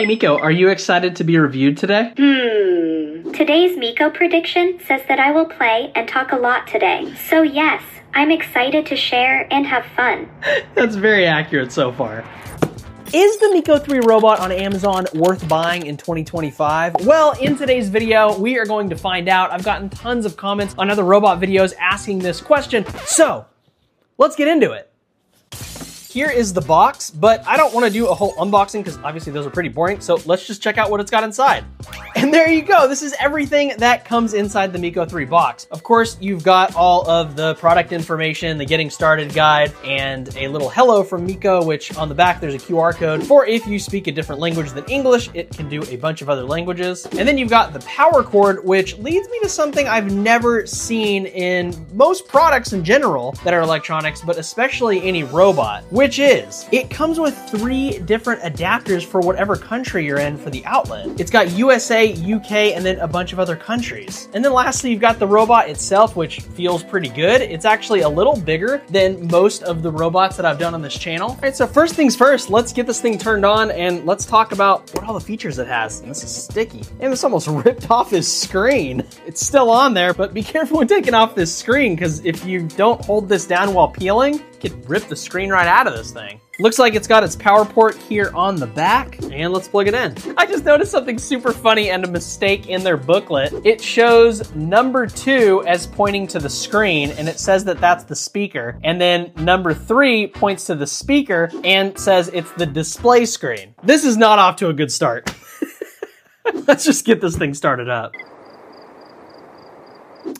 Hey Miko, are you excited to be reviewed today? Today's Miko prediction says that I will play and talk a lot today. So yes, I'm excited to share and have fun. That's very accurate so far. Is the Miko 3 robot on Amazon worth buying in 2025? Well, in today's video, we are going to find out. I've gotten tons of comments on other robot videos asking this question, so let's get into it. Here is the box, but I don't want to do a whole unboxing because obviously those are pretty boring, so let's just check out what it's got inside. And there you go, this is everything that comes inside the Miko 3 box. Of course, you've got all of the product information, the getting started guide, and a little hello from Miko, which on the back there's a QR code for if you speak a different language than English, it can do a bunch of other languages. And then you've got the power cord, which leads me to something I've never seen in most products in general that are electronics, but especially any robot, which is, it comes with 3 different adapters for whatever country you're in for the outlet. It's got USA, UK, and then a bunch of other countries. And then lastly, you've got the robot itself, which feels pretty good. It's actually a little bigger than most of the robots that I've done on this channel. All right, so first things first, let's get this thing turned on and let's talk about what all the features it has. And this is sticky. And this almost ripped off his screen. It's still on there, but be careful when taking off this screen, because if you don't hold this down while peeling, you could rip the screen right out of this thing. Looks like it's got its power port here on the back, and let's plug it in. I just noticed something super funny and a mistake in their booklet. It shows number 2 as pointing to the screen, and it says that that's the speaker. And then number 3 points to the speaker and says it's the display screen. This is not off to a good start. Let's just get this thing started up.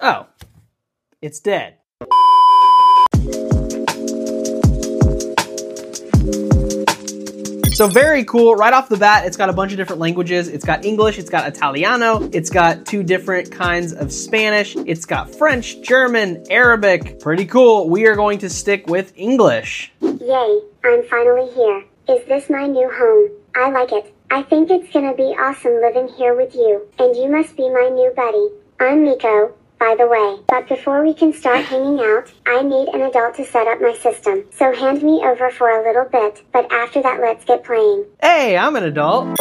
Oh, it's dead. So very cool, right off the bat, it's got a bunch of different languages. It's got English, it's got Italiano, it's got 2 different kinds of Spanish, it's got French, German, Arabic. Pretty cool, we are going to stick with English. Yay, I'm finally here. Is this my new home? I like it. I think it's gonna be awesome living here with you, and you must be my new buddy. I'm Miko, by the way. But before we can start hanging out, I need an adult to set up my system. So hand me over for a little bit, but after that let's get playing. Hey, I'm an adult.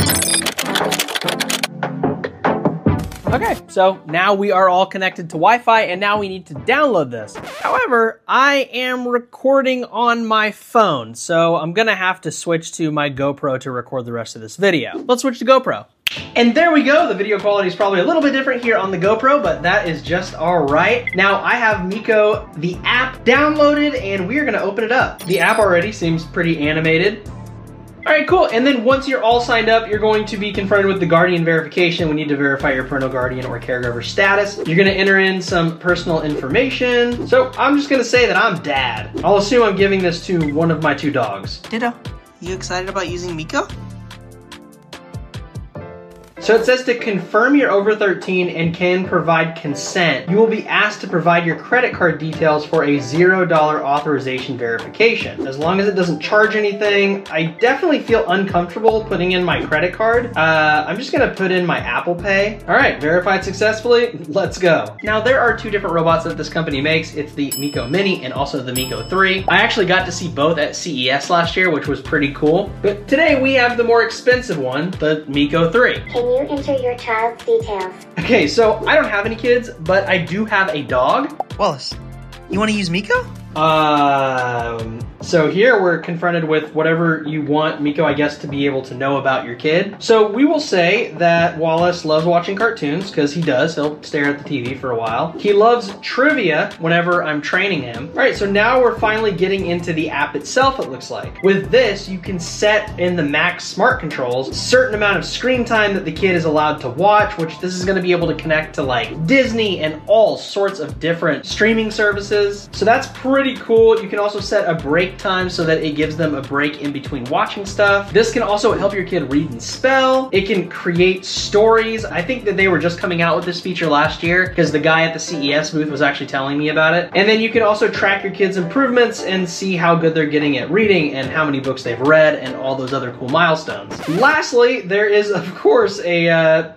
Okay, so now we are all connected to Wi-Fi and now we need to download this. However, I am recording on my phone, so I'm gonna have to switch to my GoPro to record the rest of this video. Let's switch to GoPro. And there we go, the video quality is probably a little bit different here on the GoPro, but that is just all right. Now I have Miko, the app, downloaded and we are gonna open it up. The app already seems pretty animated. All right, cool, and then once you're all signed up, you're going to be confronted with the Guardian verification. We need to verify your parental guardian or caregiver status. You're gonna enter in some personal information. So I'm just gonna say that I'm dad. I'll assume I'm giving this to one of my 2 dogs. Ditto, you excited about using Miko? So it says to confirm you're over 13 and can provide consent, you will be asked to provide your credit card details for a $0 authorization verification. As long as it doesn't charge anything, I definitely feel uncomfortable putting in my credit card. I'm just gonna put in my Apple Pay. All right, verified successfully, let's go. Now there are 2 different robots that this company makes. It's the Miko Mini and also the Miko 3. I actually got to see both at CES last year, which was pretty cool. But today we have the more expensive one, the Miko 3. You enter your child's details. Okay, so I don't have any kids, but I do have a dog. Wallace, you want to use Miko? So here we're confronted with whatever you want Miko, I guess, to be able to know about your kid. So we will say that Wallace loves watching cartoons, because he does. He'll stare at the TV for a while. He loves trivia whenever I'm training him. All right, so now we're finally getting into the app itself, it looks like. With this, you can set in the max smart controls a certain amount of screen time that the kid is allowed to watch, which this is going to be able to connect to like Disney and all sorts of different streaming services. So that's pretty cool. You can also set a break time so that it gives them a break in between watching stuff. This can also help your kid read and spell. It can create stories. I think that they were just coming out with this feature last year because the guy at the CES booth was actually telling me about it. And then you can also track your kid's improvements and see how good they're getting at reading and how many books they've read and all those other cool milestones. Lastly, there is of course a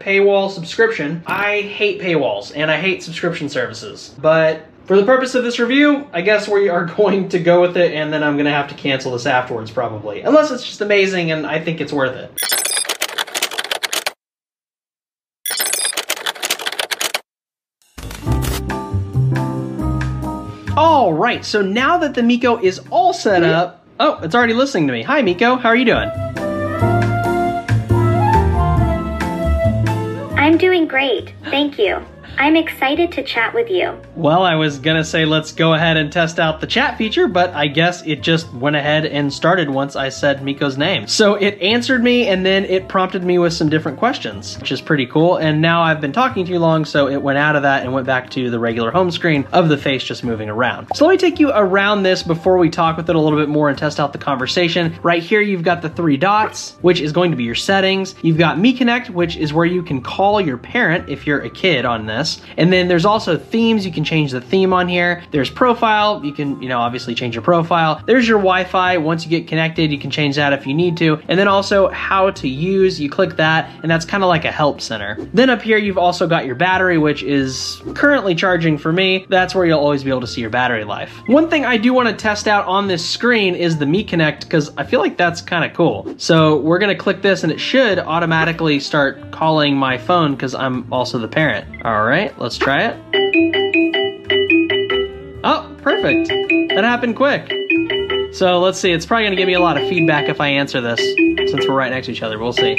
paywall subscription. I hate paywalls and I hate subscription services, but for the purpose of this review, I guess we are going to go with it, and then I'm gonna have to cancel this afterwards probably. Unless it's just amazing and I think it's worth it. All right, so now that the Miko is all set up, oh, it's already listening to me. Hi, Miko, how are you doing? I'm doing great, thank you. I'm excited to chat with you. Well, I was gonna say let's go ahead and test out the chat feature, but I guess it just went ahead and started once I said Miko's name. So it answered me and then it prompted me with some different questions, which is pretty cool. And now I've been talking too long, so it went out of that and went back to the regular home screen of the face just moving around. So let me take you around this before we talk with it a little bit more and test out the conversation. Right here, you've got the three dots, which is going to be your settings. You've got Me Connect, which is where you can call your parent if you're a kid on this. And then there's also themes. You can change the theme on here. There's profile. You can, obviously change your profile. There's your Wi-Fi. Once you get connected, you can change that if you need to. And then also how to use, you click that, and that's kind of like a help center. Then up here, you've also got your battery, which is currently charging for me. That's where you'll always be able to see your battery life. One thing I do want to test out on this screen is the Mi Connect, because I feel like that's kind of cool. So we're going to click this and it should automatically start calling my phone because I'm also the parent. All right. Let's try it. Oh, perfect. That happened quick. So let's see, it's probably gonna give me a lot of feedback if I answer this since we're right next to each other, we'll see.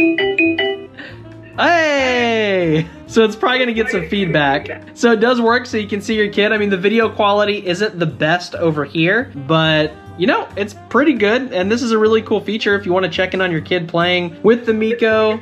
Hey! So it's probably gonna get some feedback. So it does work, so you can see your kid. I mean, the video quality isn't the best over here, but it's pretty good. And this is a really cool feature if you wanna check in on your kid playing with the Miko.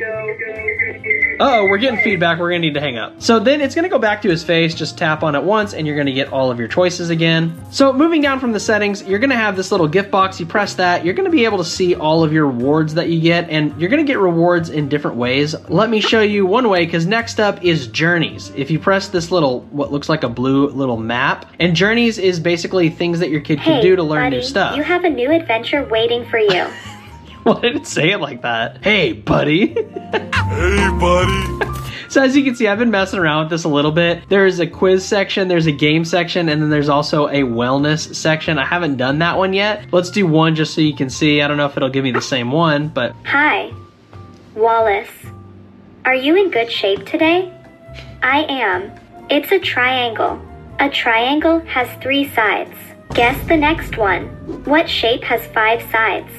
Uh-oh, we're getting feedback, we're gonna need to hang up. So then it's gonna go back to his face, just tap on it once and you're gonna get all of your choices again. So moving down from the settings, you're gonna have this little gift box, you press that, you're gonna be able to see all of your rewards that you get, and you're gonna get rewards in different ways. Let me show you one way, because next up is Journeys. If you press this little, what looks like a blue little map, and Journeys is basically things that your kid can do to learn new stuff. You have a new adventure waiting for you. Well, I didn't say it like that. Hey, buddy. Hey, buddy. So as you can see, I've been messing around with this a little bit. There is a quiz section, there's a game section, and then there's also a wellness section. I haven't done that one yet. Let's do one just so you can see. I don't know if it'll give me the same one, but. Hi, Wallace. Are you in good shape today? I am. It's a triangle. A triangle has three sides. Guess the next one. What shape has five sides?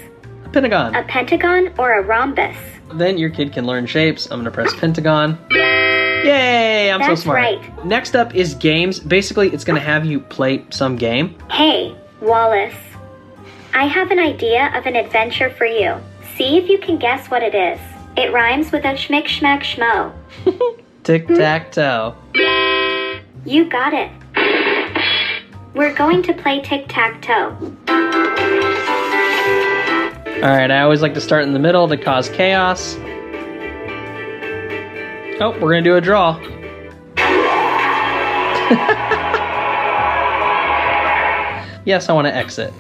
Pentagon. A pentagon or a rhombus. Then your kid can learn shapes. I'm gonna press pentagon. Yay, I'm so smart. That's right. Next up is games. Basically, it's gonna have you play some game. Hey, Wallace. I have an idea of an adventure for you. See if you can guess what it is. It rhymes with a schmick schmack schmo. Tic-tac-toe. You got it. We're going to play tic-tac-toe. All right, I always like to start in the middle to cause chaos. Oh, we're gonna do a draw. Yes, I wanna exit.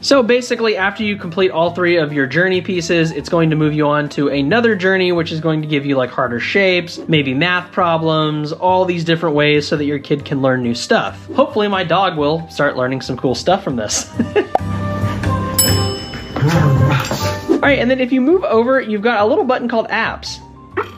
So basically, after you complete all three of your journey pieces, it's going to move you on to another journey, which is going to give you like harder shapes, maybe math problems, all these different ways so that your kid can learn new stuff. Hopefully my dog will start learning some cool stuff from this. All right, and then if you move over, you've got a little button called apps.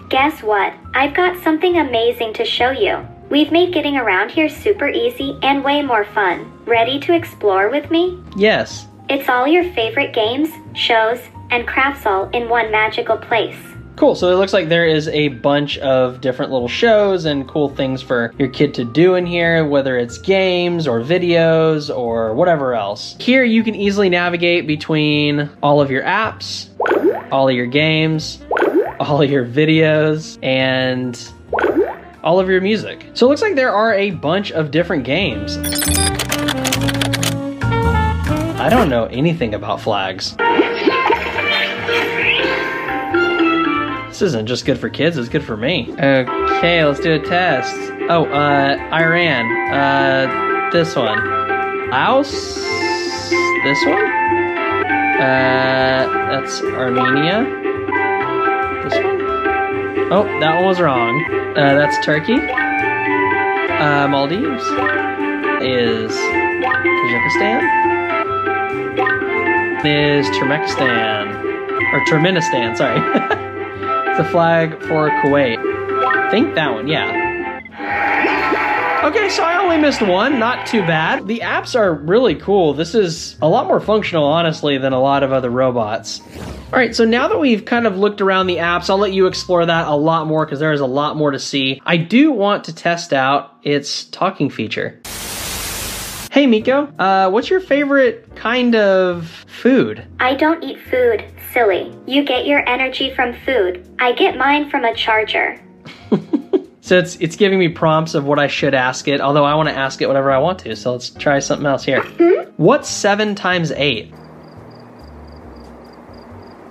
Guess what? I've got something amazing to show you. We've made getting around here super easy and way more fun. Ready to explore with me? Yes. It's all your favorite games, shows, and crafts all in one magical place. Cool, so it looks like there is a bunch of different little shows and cool things for your kid to do in here, whether it's games or videos or whatever else. Here you can easily navigate between all of your apps, all of your games, all of your videos, and all of your music. So it looks like there are a bunch of different games. I don't know anything about flags. This isn't just good for kids, it's good for me. Okay, let's do a test. Oh, Iran. This one. Laos? This one? That's Armenia. This one? Oh, that one was wrong. That's Turkey. Maldives is Kazakhstan. Is Turkmenistan. Or Turkmenistan, sorry. The flag for Kuwait. I think that one, yeah. Okay, so I only missed one, not too bad. The apps are really cool. This is a lot more functional, honestly, than a lot of other robots. All right, so now that we've kind of looked around the apps, I'll let you explore that a lot more because there is a lot more to see. I do want to test out its talking feature. Hey Miko, what's your favorite kind of food? I don't eat food, silly. You get your energy from food. I get mine from a charger. So it's giving me prompts of what I should ask it, although I want to ask it whatever I want to, so let's try something else here. What's 7 times 8?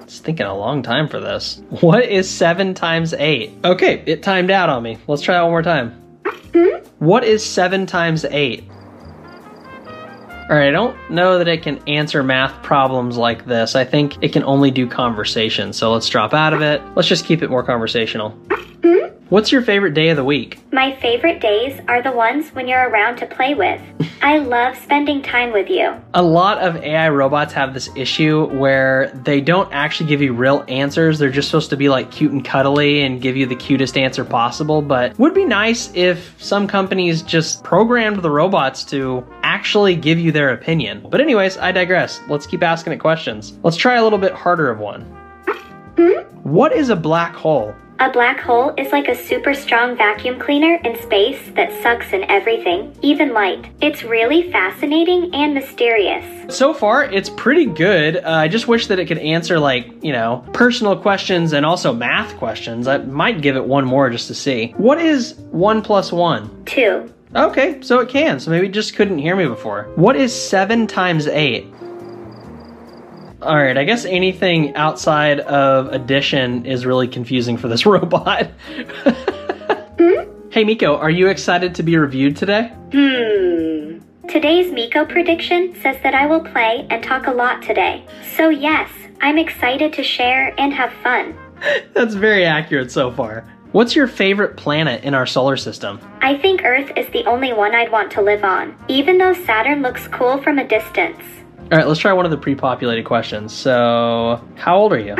It's taking a long time for this. What is 7 times 8? Okay, it timed out on me. Let's try it one more time. What is 7 times 8? All right, I don't know that it can answer math problems like this. I think it can only do conversation, so let's drop out of it. Let's just keep it more conversational. What's your favorite day of the week? My favorite days are the ones when you're around to play with. I love spending time with you. A lot of AI robots have this issue where they don't actually give you real answers. They're just supposed to be like cute and cuddly and give you the cutest answer possible. But would be nice if some companies just programmed the robots to actually give you their opinion. But anyways, I digress. Let's keep asking it questions. Let's try a little bit harder of one. What is a black hole? A black hole is like a super strong vacuum cleaner in space that sucks in everything, even light. It's really fascinating and mysterious. So far, it's pretty good. I just wish that it could answer like, you know, personal questions and also math questions. I might give it one more just to see. What is 1 plus 1? 2. Okay, so it can. So maybe it just couldn't hear me before. What is 7 times 8? All right, I guess anything outside of addition is really confusing for this robot. Hey Miko, are you excited to be reviewed today? Today's Miko prediction says that I will play and talk a lot today. So yes, I'm excited to share and have fun. That's very accurate so far. What's your favorite planet in our solar system? I think Earth is the only one I'd want to live on, even though Saturn looks cool from a distance. All right, let's try one of the pre-populated questions. So, how old are you?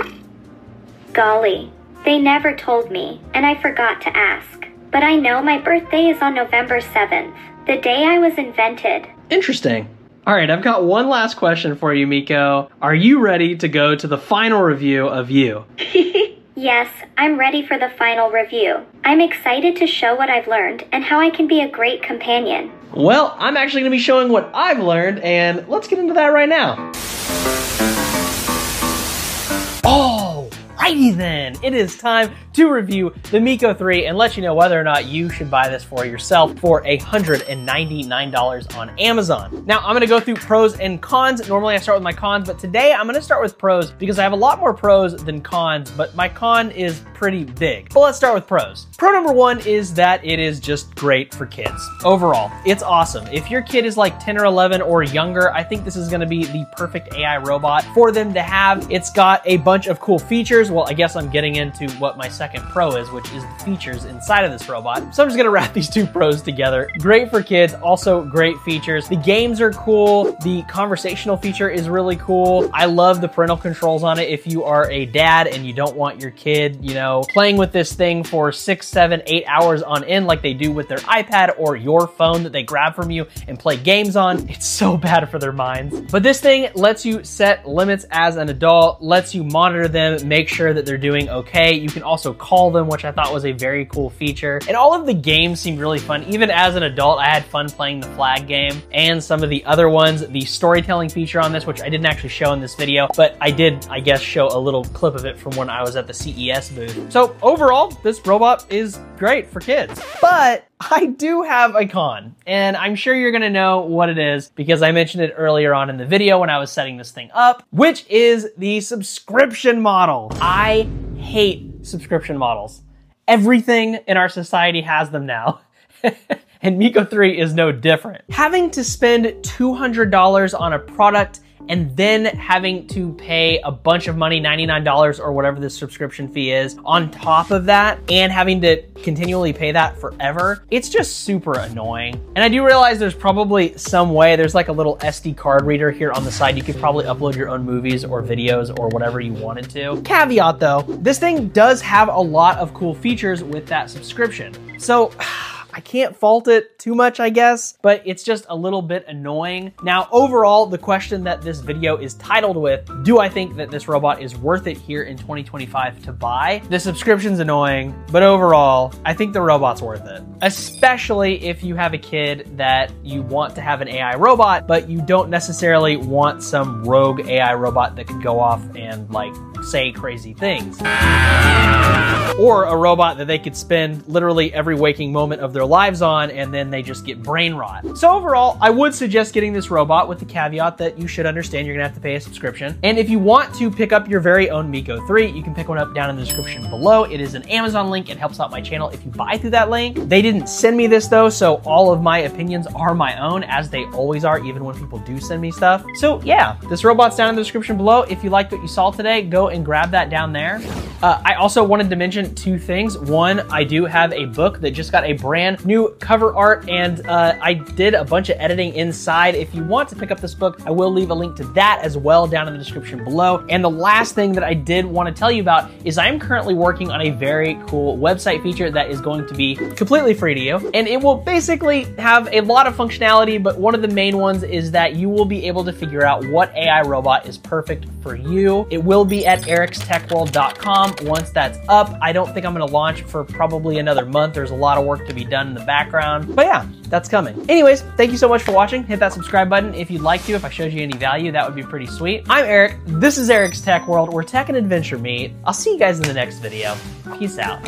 Golly, they never told me, and I forgot to ask. But I know my birthday is on November 7th, the day I was invented. Interesting. All right, I've got one last question for you, Miko. Are you ready to go to the final review of you? Yes, I'm ready for the final review. I'm excited to show what I've learned and how I can be a great companion. Well, I'm actually going to be showing what I've learned, and let's get into that right now. Alrighty then, it is time to review the Miko 3 and let you know whether or not you should buy this for yourself for $199 on Amazon. Now, I'm gonna go through pros and cons. Normally I start with my cons, but today I'm gonna start with pros because I have a lot more pros than cons, but my con is pretty big. But let's start with pros. Pro number one is that it is just great for kids. Overall, it's awesome. If your kid is like 10 or 11 or younger, I think this is gonna be the perfect AI robot for them to have. It's got a bunch of cool features. Well, I guess I'm getting into what my second pro is, which is the features inside of this robot. So I'm just gonna wrap these two pros together. Great for kids, also great features. The games are cool. The conversational feature is really cool. I love the parental controls on it. If you are a dad and you don't want your kid, you know, playing with this thing for 6, 7, 8 hours on end like they do with their iPad or your phone that they grab from you and play games on, it's so bad for their minds. But this thing lets you set limits as an adult, lets you monitor them, make sure that they're doing okay. You can also call them, which I thought was a very cool feature. And all of the games seemed really fun. Even as an adult, I had fun playing the flag game and some of the other ones. The storytelling feature on this, which I didn't actually show in this video, but I did, I guess, show a little clip of it from when I was at the CES booth. So overall, this robot is great for kids, but I do have a con, and I'm sure you're gonna know what it is because I mentioned it earlier on in the video when I was setting this thing up, which is the subscription model. I hate subscription models. Everything in our society has them now. And Miko 3 is no different. Having to spend $200 on a product and then having to pay a bunch of money, $99 or whatever the subscription fee is, on top of that, and having to continually pay that forever, it's just super annoying. And I do realize there's probably some way, there's like a little SD card reader here on the side, you could probably upload your own movies or videos or whatever you wanted to. Caveat though, this thing does have a lot of cool features with that subscription. So, I can't fault it too much, I guess, but it's just a little bit annoying. Now, overall, the question that this video is titled with, do I think that this robot is worth it here in 2025 to buy? The subscription's annoying, but overall, I think the robot's worth it. Especially if you have a kid that you want to have an AI robot, but you don't necessarily want some rogue AI robot that could go off and like say crazy things. Or a robot that they could spend literally every waking moment of their lives on and then they just get brain rot. So overall, I would suggest getting this robot with the caveat that you should understand you're gonna have to pay a subscription. And if you want to pick up your very own Miko 3, you can pick one up down in the description below. It is an Amazon link. It helps out my channel if you buy through that link. They didn't send me this though, so all of my opinions are my own, as they always are, even when people do send me stuff. So yeah, this robot's down in the description below. If you liked what you saw today, go and grab that down there. I also wanted to mention two things. One, I do have a book that just got a brand new cover art, and I did a bunch of editing inside. If you want to pick up this book, I will leave a link to that as well down in the description below. And the last thing that I did want to tell you about is I am currently working on a very cool website feature that is going to be completely free to you. And it will basically have a lot of functionality, but one of the main ones is that you will be able to figure out what AI robot is perfect for you. It will be at ericstechworld.com once that's up. I don't think I'm gonna launch for probably another month. There's a lot of work to be done in the background, but yeah, that's coming. Anyways, thank you so much for watching. Hit that subscribe button if you'd like to. If I showed you any value, that would be pretty sweet. I'm Eric, this is Eric's Tech World, where tech and adventure meet. I'll see you guys in the next video. Peace out.